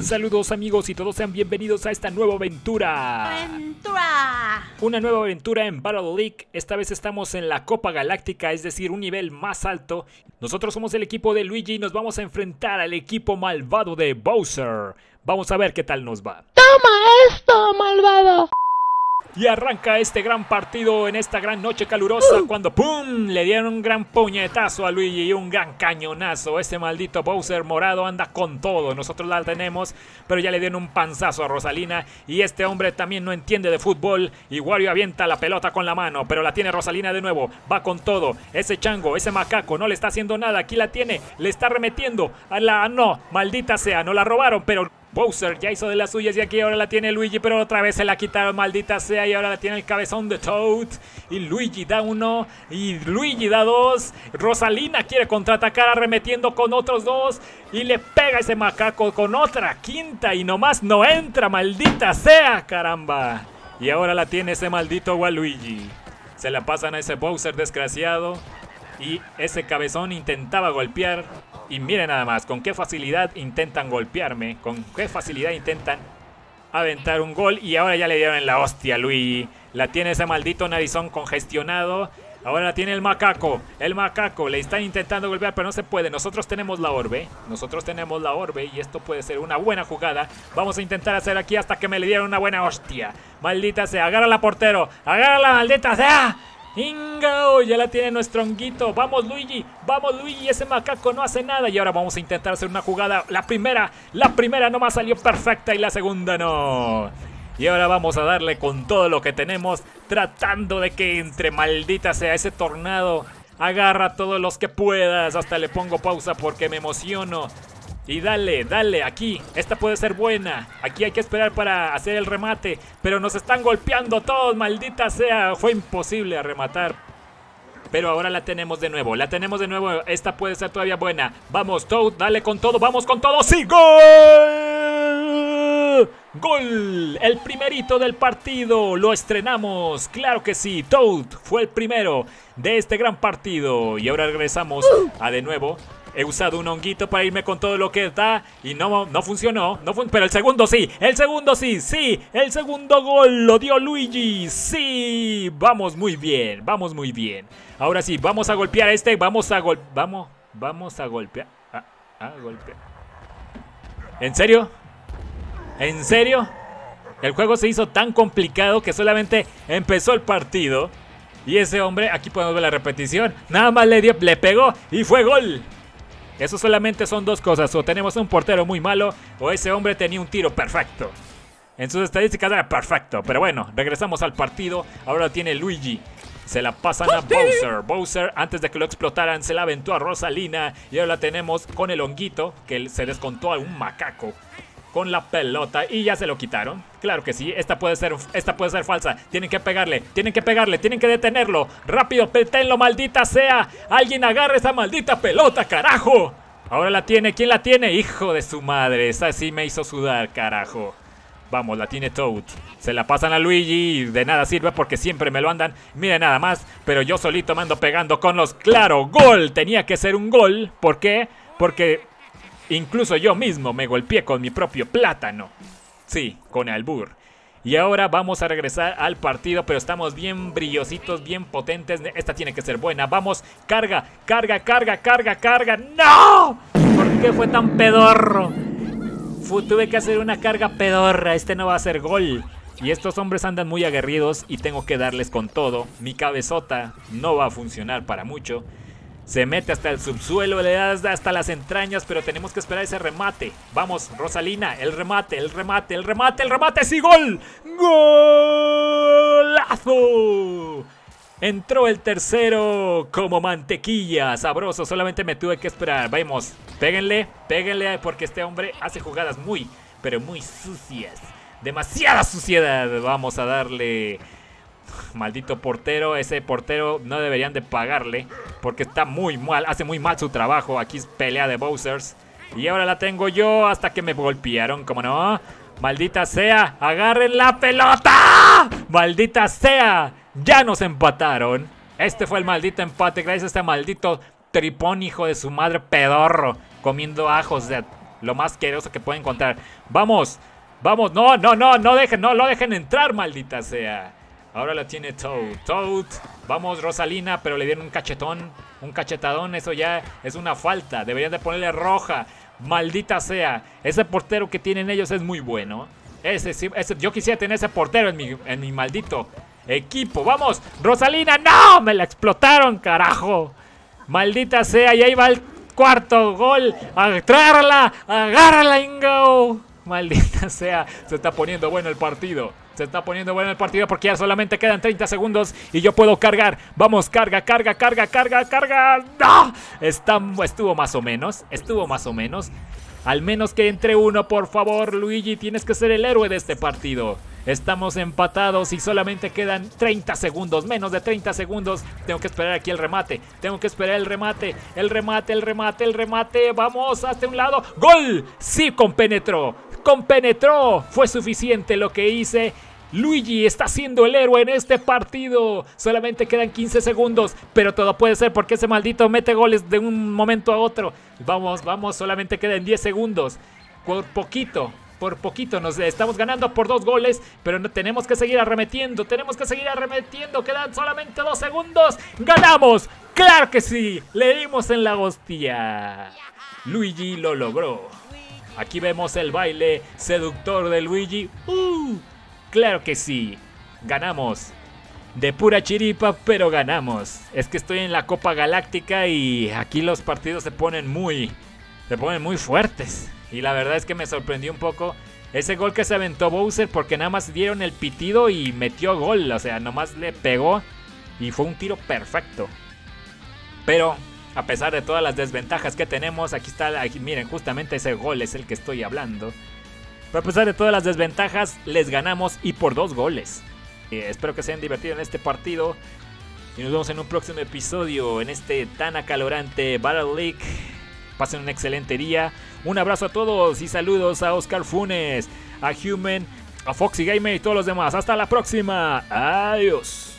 Saludos amigos y todos sean bienvenidos a esta nueva aventura. Una nueva aventura en Battle League. Esta vez estamos en la Copa Galáctica, es decir, un nivel más alto. Nosotros somos el equipo de Luigi y nos vamos a enfrentar al equipo malvado de Bowser. Vamos a ver qué tal nos va. ¡Toma esto, malvado! Y arranca este gran partido en esta gran noche calurosa cuando ¡pum! Le dieron un gran puñetazo a Luigi y un gran cañonazo. Ese maldito Bowser morado anda con todo. Nosotros la tenemos, pero ya le dieron un panzazo a Rosalina. Y este hombre también no entiende de fútbol. Y Wario avienta la pelota con la mano, pero la tiene Rosalina de nuevo. Va con todo. Ese chango, ese macaco no le está haciendo nada. Aquí la tiene. Le está remetiendo a la... No, maldita sea. No la robaron, pero... Bowser ya hizo de las suyas y aquí ahora la tiene Luigi, pero otra vez se la quitaron, maldita sea, y ahora la tiene el cabezón de Toad. Y Luigi da uno, y Luigi da dos. Rosalina quiere contraatacar arremetiendo con otros dos, y le pega ese macaco con otra quinta, y nomás no entra, maldita sea, caramba. Y ahora la tiene ese maldito Waluigi. Se la pasan a ese Bowser desgraciado, y ese cabezón intentaba golpear. Y miren nada más, con qué facilidad intentan golpearme, con qué facilidad intentan aventar un gol. Y ahora ya le dieron en la hostia a Luigi. La tiene ese maldito narizón congestionado. Ahora la tiene el macaco. El macaco, le están intentando golpear, pero no se puede. Nosotros tenemos la orbe. Nosotros tenemos la orbe y esto puede ser una buena jugada. Vamos a intentar hacer aquí hasta que me le dieron una buena hostia. Maldita sea, agárrala portero. Agárrala, maldita sea. ¡Ingao! Ya la tiene nuestro honguito. ¡Vamos, Luigi! ¡Vamos, Luigi! Ese macaco no hace nada. Y ahora vamos a intentar hacer una jugada. La primera nomás salió perfecta y la segunda no. Y ahora vamos a darle con todo lo que tenemos, tratando de que entre, maldita sea, ese tornado. Agarra a todos los que puedas. Hasta le pongo pausa porque me emociono. Y dale, dale, aquí, esta puede ser buena. Aquí hay que esperar para hacer el remate. Pero nos están golpeando todos, maldita sea. Fue imposible rematar. Pero ahora la tenemos de nuevo, la tenemos de nuevo. Esta puede ser todavía buena. Vamos, Toad, dale con todo, vamos con todo. ¡Sí, gol! ¡Gol! El primerito del partido, lo estrenamos. Claro que sí, Toad fue el primero de este gran partido. Y ahora regresamos a de nuevo. He usado un honguito para irme con todo lo que da y no funcionó, pero el segundo sí, el segundo gol lo dio Luigi, sí, vamos muy bien. Ahora sí, vamos a golpear a este, vamos a golpear. Golpear. ¿En serio? El juego se hizo tan complicado que solamente empezó el partido y ese hombre, aquí podemos ver la repetición, nada más le pegó y fue gol. Eso solamente son dos cosas, o tenemos un portero muy malo, o ese hombre tenía un tiro perfecto. En sus estadísticas era perfecto, pero bueno, regresamos al partido, ahora tiene Luigi. Se la pasan a Bowser. Bowser, antes de que lo explotaran, se la aventó a Rosalina. Y ahora la tenemos con el honguito, que se descontó a un macaco. Con la pelota y ya se lo quitaron. Claro que sí, esta puede ser falsa. Tienen que pegarle, tienen que detenerlo. Rápido, deténlo, maldita sea. Alguien agarre esa maldita pelota, carajo. Ahora la tiene, ¿quién la tiene? Hijo de su madre, esa sí me hizo sudar, carajo. Vamos, la tiene Toad. Se la pasan a Luigi y de nada sirve porque siempre me lo andan. Miren nada más, pero yo solito me ando pegando con los... ¡Claro, gol! Tenía que ser un gol. ¿Por qué? Porque... incluso yo mismo me golpeé con mi propio plátano. Sí, con albur. Y ahora vamos a regresar al partido, pero estamos bien brillositos, bien potentes. Esta tiene que ser buena. Vamos, carga. ¡No! ¿Por qué fue tan pedorro? Tuve que hacer una carga pedorra. Este no va a ser gol. Y estos hombres andan muy aguerridos y tengo que darles con todo. Mi cabezota no va a funcionar para mucho. Se mete hasta el subsuelo, le das hasta las entrañas, pero tenemos que esperar ese remate. Vamos, Rosalina, el remate, ¡sí, gol! ¡Golazo! Entró el tercero como mantequilla, sabroso, solamente me tuve que esperar. Vamos, péguenle, porque este hombre hace jugadas muy, pero muy sucias. Demasiada suciedad, vamos a darle... Maldito portero, ese portero no deberían de pagarle porque está muy mal, hace muy mal su trabajo. Aquí es pelea de Bowsers. Y ahora la tengo yo hasta que me golpearon, ¿cómo no? Maldita sea, agarren la pelota. Maldita sea, ya nos empataron. Este fue el maldito empate gracias a este maldito tripón hijo de su madre pedorro. Comiendo ajos de lo más asqueroso que pueda encontrar. ¡Vamos! ¡Vamos! ¡No, no, no! ¡No lo dejen entrar, maldita sea! Ahora la tiene Toad. Toad. Vamos, Rosalina, pero le dieron un cachetón. Un cachetadón. Eso ya es una falta. Deberían de ponerle roja. Maldita sea. Ese portero que tienen ellos es muy bueno. Yo quisiera tener ese portero en mi maldito equipo. ¡Vamos! ¡Rosalina! ¡No! ¡Me la explotaron, carajo! Maldita sea. Y ahí va el cuarto gol. ¡Agárrala! ¡Agárrala, Ingo! Maldita sea. Se está poniendo bueno el partido. Se está poniendo bueno el partido porque ya solamente quedan 30 segundos y yo puedo cargar. Vamos, carga, carga, carga, carga, carga. ¡No! Estuvo más o menos. Estuvo más o menos. Al menos que entre uno, por favor, Luigi. Tienes que ser el héroe de este partido. Estamos empatados y solamente quedan 30 segundos. Menos de 30 segundos. Tengo que esperar aquí el remate. Tengo que esperar el remate. El remate, el remate, el remate. Vamos, hasta un lado. ¡Gol! Sí, compenetró. Compenetró. Fue suficiente lo que hice. Luigi está siendo el héroe en este partido. Solamente quedan 15 segundos. Pero todo puede ser porque ese maldito mete goles de un momento a otro. Vamos, vamos. Solamente quedan 10 segundos. Por poquito nos estamos ganando por 2 goles. Pero no, tenemos que seguir arremetiendo. Tenemos que seguir arremetiendo. Quedan solamente 2 segundos. ¡Ganamos! ¡Claro que sí! Le dimos en la hostia. Luigi lo logró. Aquí vemos el baile seductor de Luigi. Claro que sí. Ganamos. De pura chiripa, pero ganamos. Es que estoy en la Copa Galáctica y aquí los partidos se ponen muy fuertes. Y la verdad es que me sorprendió un poco ese gol que se aventó Bowser porque nada más dieron el pitido y metió gol. O sea, nomás le pegó y fue un tiro perfecto. Pero a pesar de todas las desventajas que tenemos, aquí está, miren, justamente ese gol es el que estoy hablando. Pero a pesar de todas las desventajas, les ganamos y por 2 goles. Espero que se hayan divertido en este partido. Y nos vemos en un próximo episodio en este tan acalorante Battle League. Pasen un excelente día. Un abrazo a todos y saludos a Oscar Funes, a Human, a Foxy Gamer y todos los demás. Hasta la próxima. Adiós.